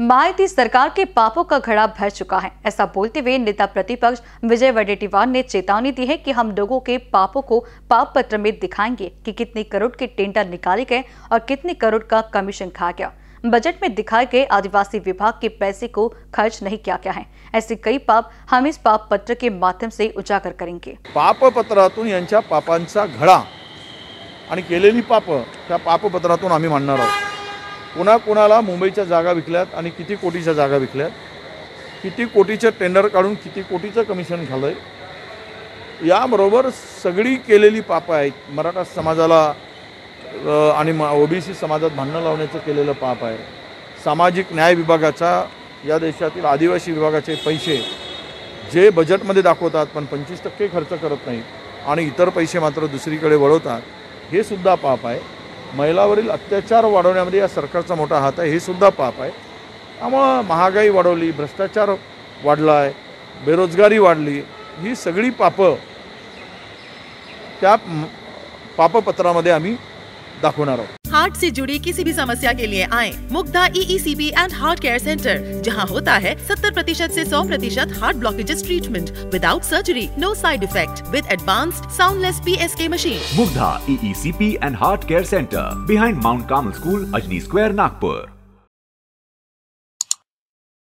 महायुति सरकार के पापों का घड़ा भर चुका है, ऐसा बोलते हुए नेता प्रतिपक्ष विजय वड्डेटीवार ने चेतावनी दी है कि हम लोगों के पापों को पापपत्र में दिखाएंगे कि कितने करोड़ के टेंडर निकाले गए और कितने करोड़ का कमीशन खा गया। बजट में दिखाए गए आदिवासी विभाग के पैसे को खर्च नहीं किया गया है। ऐसे कई पाप हम इस पापपत्र के माध्यम से उजागर करेंगे। पापपत्रातून यांच्या पापांचा घडा आणि केलेली पाप त्या पापपत्रातून आम्ही मांडणार आहोत। कोणाकोणाला मुंबईच्या जागा विकल्यात आणि किती कोटीच्या जागा विकल्यात, किती कोटीचे टेंडर काढून किती कोटीचं कमिशन झालं, याबरोबर सगळी केलेली पापं आहेत। मराठा समाजाला आणि ओबीसी समाजात भांडणं लावण्याचं केलेलं पाप आहे। सामाजिक न्याय विभागाचा या देशातील आदिवासी विभागाचे पैसे जे बजेटमध्ये दाखवतात पण 25% खर्च करत नाहीत आणि इतर पैसे मात्र दुसरीकडे वळवतात, हे सुद्धा पाप आहे। महिलावरील अत्याचार वाढवण्यामध्ये या सरकारचा मोठा हात आहे, हे सुद्धा पाप आहे। त्यामुळे महागाई वाढवली, भ्रष्टाचार वाढला आहे, बेरोजगारी वाढली, ही सगळी पापं त्या पापपत्रामध्ये आम्ही दाखवणार आहोत। हार्ट से जुड़ी किसी भी समस्या के लिए आए Mukta EECP and heart care centre, जहां होता है 70% से 100% heart blockages treatment without surgery, no side effect with advanced soundless PSK machine. Mukta EECP and heart care centre behind Mount Carmel school, Ajni square, Nagpur.